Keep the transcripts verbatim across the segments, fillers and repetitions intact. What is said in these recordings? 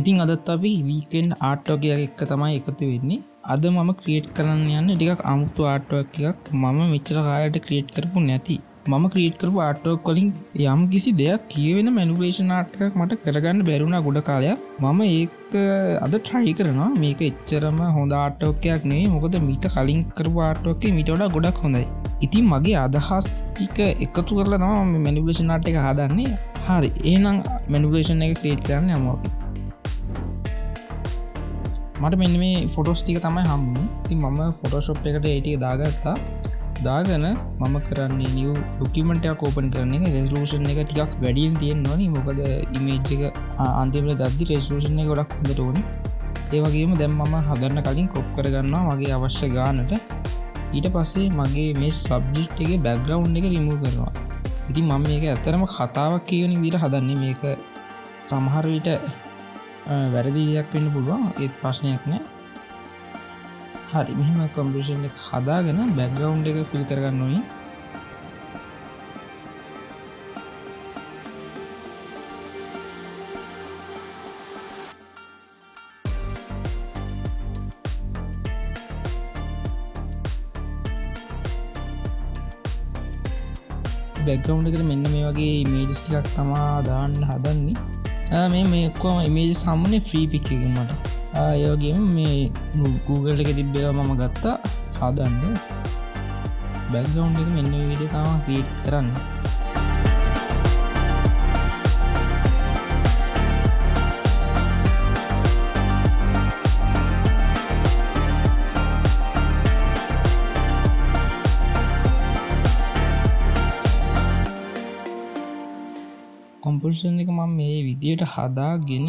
ඉතින් අදත් අපි weekend art work එකක් තමයි එකතු වෙන්නේ. අද මම create කරන්න යන්නේ ටිකක් අමුතු art work එකක්. මම මෙච්චර කාලෙට create කරපු නැති. මම create කරපු art work වලින් යම් කිසි දෙයක් කියවෙන manipulation art එකක් මට කරගන්න බැරි වුණා ගොඩ කාලයක්. මම ඒක අද try කරනවා. මේක එච්චරම හොඳ art work එකක් නෙවෙයි. මොකද මීට කලින් කරපු art work එක මීට වඩා ගොඩක් හොඳයි. ඉතින් මගේ අදහස් ටික එකතු කරලා තමයි මම manipulation art එක හදාන්නේ. හරි. එහෙනම් manipulation එක create කරන්න යමු අපි. මට මෙන්න මේ ෆොටෝස් ටික තමයි හම්බුනේ. ඉතින් මම Photoshop එකට ඒ ටික දාගත්තා. දාගෙන මම කරන්නේ new document එකක් open කරන්නේ. resolution එක ටිකක් වැඩියෙන් තියෙනවා නේ. මොකද image එක අන්තිමට දැද්දි resolution එක ගොඩක් හොඳට ඕනේ. ඒ වගේම දැන් මම හදන්න කලින් crop කරගන්නවා මගේ අවශ්‍ය ගානට. ඊට පස්සේ මගේ මේ subject එකේ background එක remove කරනවා. ඉතින් මම මේක ඇත්තටම කතාවක් කියන විදිහට හදන්නේ. මේක සමහර විට වැරදියක් වෙන්න පුළුවන් ඒත් ප්‍රශ්නයක් නෑ. හරි මෙහෙම කම්පොසිෂන් එක හදාගෙන බෑග්ග්‍රවුන්ඩ් එක ෆිල් කරගන්න ඕනි. බෑග්ග්‍රවුන්ඩ් එකට මෙන්න මේ වගේ ඉමේජස් ටිකක් තමයි දාන්න හදන්නේ. මේ මේ ඔක්කොම ඉමේජස් හම්බුනේ ෆ්‍රී පික් එකකින් මට. ඒ වගේම මේ Google එකේ තිබ්බ ඒවා මම ගත්තා හදන්න. බෑග්ග්‍රවුන්ඩ් එක මෙන්න මේ විදිහට තමයි ක්‍රියේට් කරන්න. කොම්පොසිෂන් එක මම මේ විදියට හදාගෙන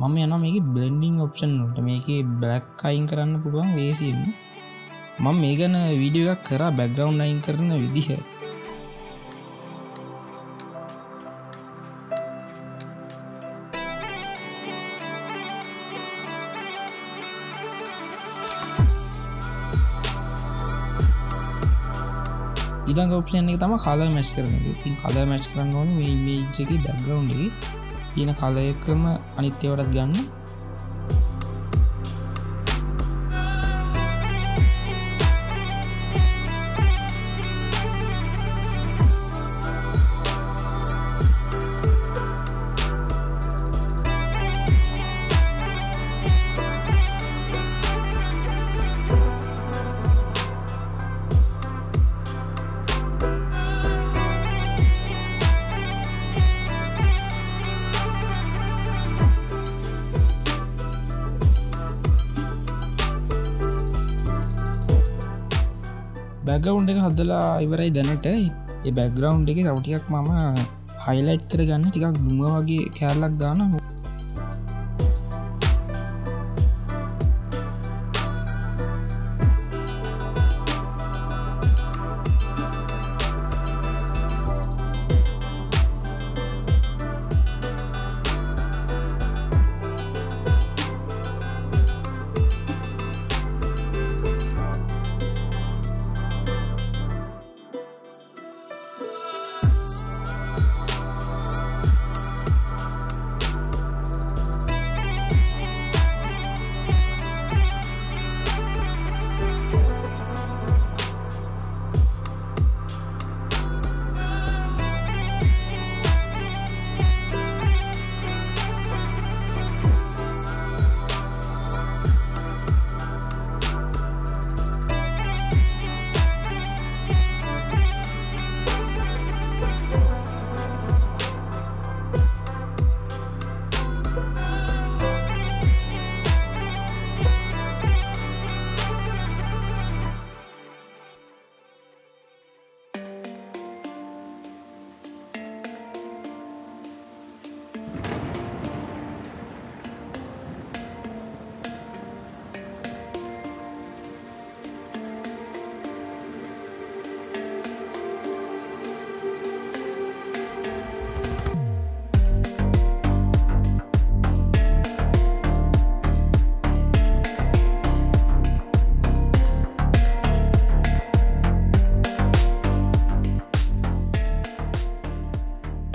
මම යනවා මේකේ බ්ලෙන්ඩින් ඔප්ෂන් වලට. මේකේ බ්ලැක් අයින් කරන්න පුළුවන් වේසියෙන්. මම මේ ගැන වීඩියෝ එකක් කරා බෑග්ග්‍රවුන්ඩ් අයින් කරන විදිහ. ඊළඟ ඔප්ෂන් එක තමයි කලර් මැච් කරන එක. ඉතින් කලර් මැච් කරන්න ඕනේ මේ ඉමේජ් එකේ බෑග්ග්‍රවුන්ඩ් එකේ තියෙන කලර් එකම අනිත් ඒවාටත් ගන්න. බෑග්ග්‍රවුන්ඩ් එක හදලා ඉවරයි දැනට. ඒ බෑග්ග්‍රවුන්ඩ් එකේ තව ටිකක් මම highlight කරගන්න ටිකක් දුම වගේ කැලලක් දානවා.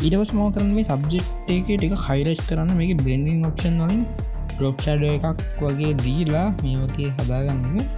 ඊට පස්සේ මම කරන්නේ මේ සබ්ජෙක්ට් එකේ ටික හයිලයිට් කරන්න මේකේ බ්ලෙන්ඩින් ඔප්ෂන් වලින් ක්‍රොප් ෂැඩෝ එකක් වගේ දීලා මේ වගේ හදාගන්න එක.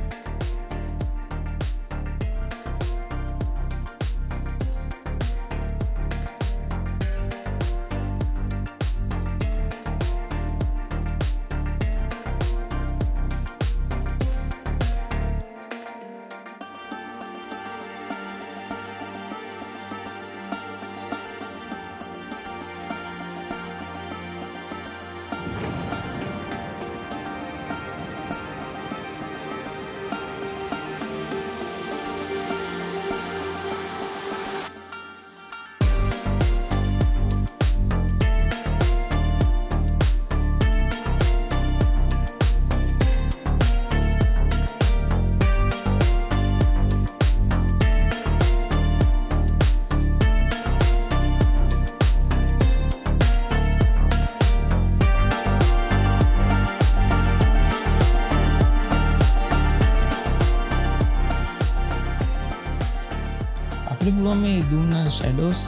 මේ දුන්න ෂැඩෝස්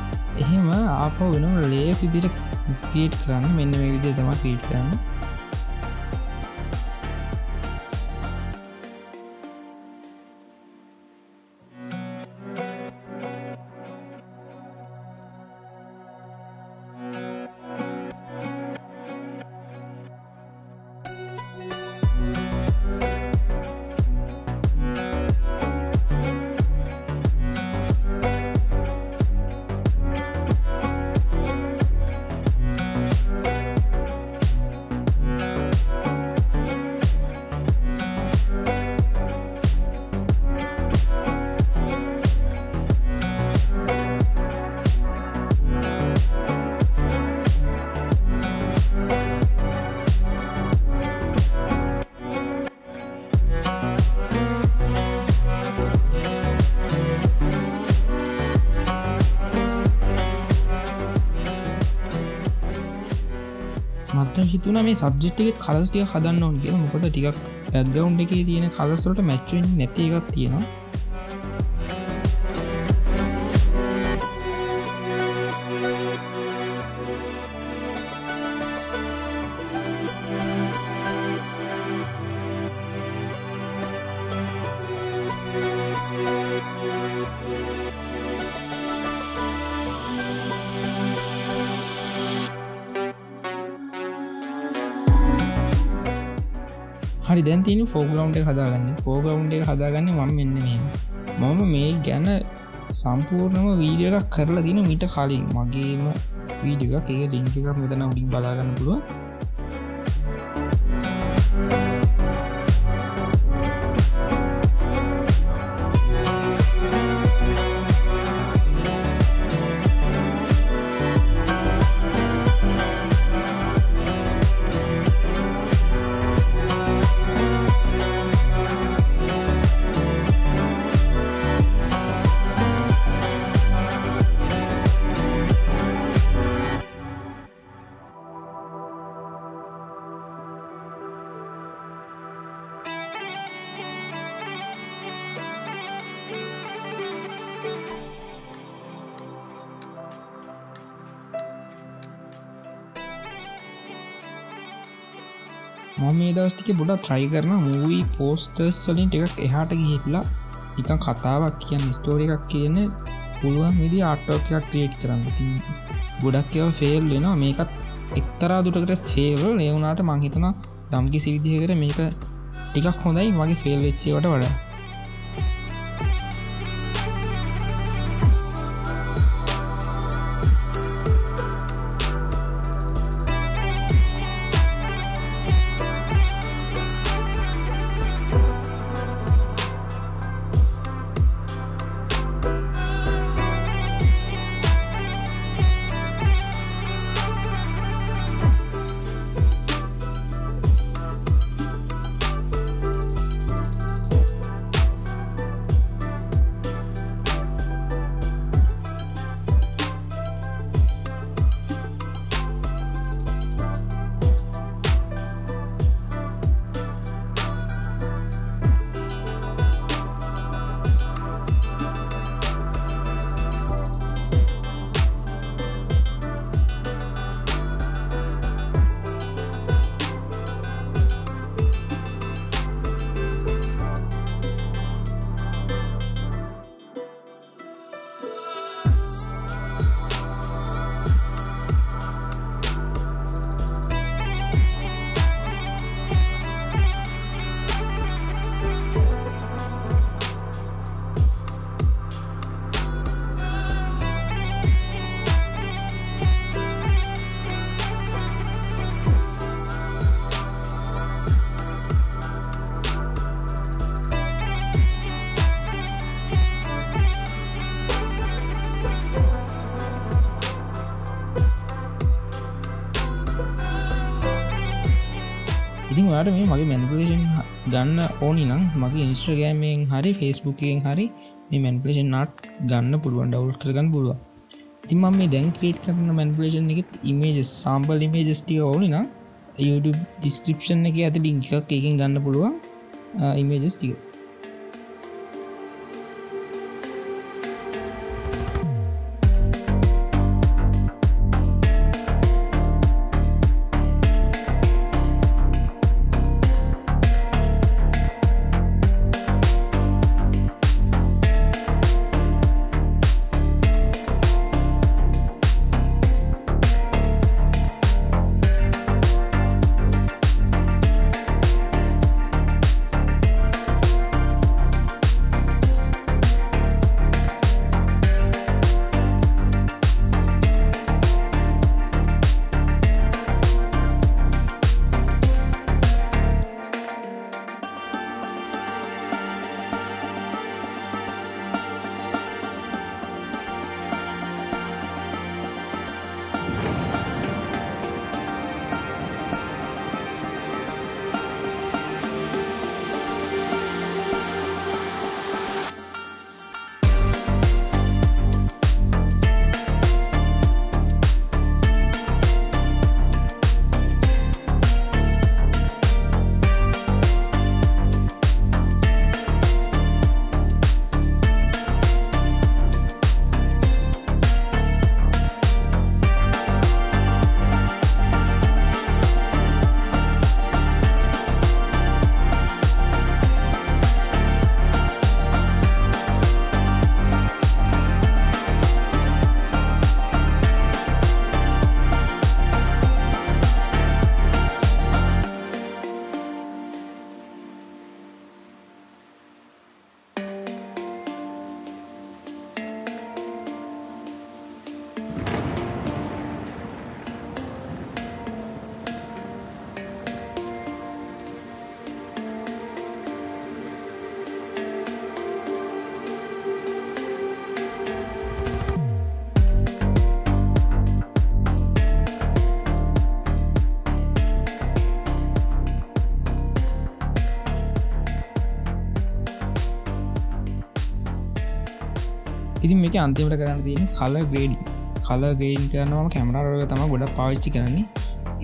එහෙම ආපහු වෙනම ලේයර්ස් විදිහට ක්‍රියේට් කරන්න මෙන්න මේ විදිහට තමයි ක්‍රියේට් කරන්න. හිතුණා මේ සබ්ජෙක්ට් එකේ කලර්ස් ටික හදන්න ඕනේ කියලා. මොකද ටිකක් බෑග්ග්‍රවුන්ඩ් එකේ තියෙන කලර්ස් වලට මැච් වෙන්නේ නැති එකක් තියෙනවා. හරි දැන් තියෙන foreground එක හදාගන්න. foreground එක හදාගන්නේ මම මෙන්න මෙහෙම. මම මේ ගැන සම්පූර්ණම වීඩියෝ එකක් කරලා දිනු මීට කලින්. මගේම වීඩියෝ එකක්. ඒක link එකක් මෙතන උඩින් බලා ගන්න පුළුවන්. මම මේ දවස් ටිකේ පොඩක් try කරනවා movie posters වලින් ටිකක් එහාට ගිහිල්ලා නිකන් කතාවක් කියන්නේ story එකක් කියන්නේ පුළුවන් විදිහ artwork එකක් create කරන්න. ඉතින් ගොඩක් ඒවා fail වෙනවා. මේකත් එක්තරා දුරකට fail වුණා. ඒ වුණාට මම හිතනවා යම්කිසි විදිහකට මේක ටිකක් හොඳයි මගේ fail වෙච්ච ඒවාට වඩා. ඉතින් ඔයාලට මේ මගේ මැනිපියුලේෂන් ගන්න ඕනි නම් මගේ Instagram එකෙන් හරි Facebook එකෙන් හරි මේ මැනිපියුලේෂන් ආට් ගන්න පුළුවන්, ඩවුන්ලෝඩ් කරගන්න පුළුවන්. ඉතින් මම මේ දැන් ක්‍රියේට් කරන මැනිපියුලේෂන් එකෙත් images sample images ටික ඕනි නම් YouTube description එකේ අත link එකක් එකෙන් ගන්න පුළුවන් images ටික. ඉතින් මේකේ අන්තිමට කරන්න තියෙන්නේ color grading. color grading කරනවාම camera raw එක තමයි ගොඩක් පාවිච්චි කරන්නේ.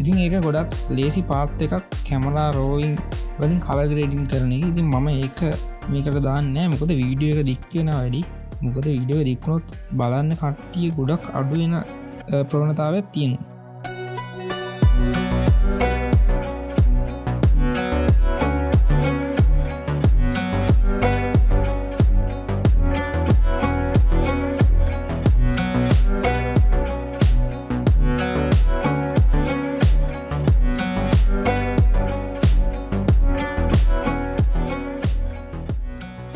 ඉතින් ඒක ගොඩක් lazy path එකක් camera rawing වලින් color grading කරන එක. ඉතින් මම ඒක මේකට දාන්නේ නැහැ. මොකද වීඩියෝ එක දික් වෙනවා වැඩි. මොකද වීඩියෝ එක දික් වුණොත් බලන්න කට්ටිය ගොඩක් අඩු වෙන ප්‍රවණතාවයක් තියෙනවා.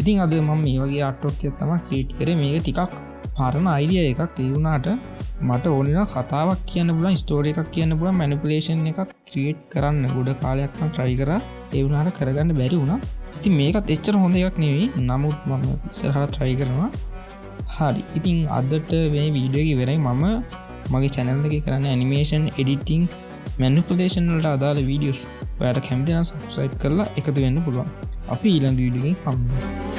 ඉතින් අද මම මේ වගේ ආට්වර්ක් එකක් තමයි ක්‍රියේට් කරේ. මේක ටිකක් පරණ අයිඩියා එකක් ඒ වුණාට මට ඕනේ නම් කතාවක් කියන්න පුළුවන්, ස්ටෝරි එකක් කියන්න පුළුවන්, මැනිපියුලේෂන් එකක් ක්‍රියේට් කරන්න ගොඩ කාලයක් මම try කරා. ඒ වුණාට කරගන්න බැරි වුණා. ඉතින් මේකත් එච්චර හොඳ එකක් නෙවෙයි. නමුත් මම ඉස්සරහට try කරනවා. හරි. ඉතින් අදට මේ වීඩියෝ එක ඉවරයි. මම මගේ channel එකේ කරන්නේ animation editing manipulation වලට අදාළ videos. ඔයාලා කැමති නම් subscribe කරලා එකතු වෙන්න පුළුවන්. අපි ඊළඟ වීඩියෝ එකෙන් හම්බ වෙමු.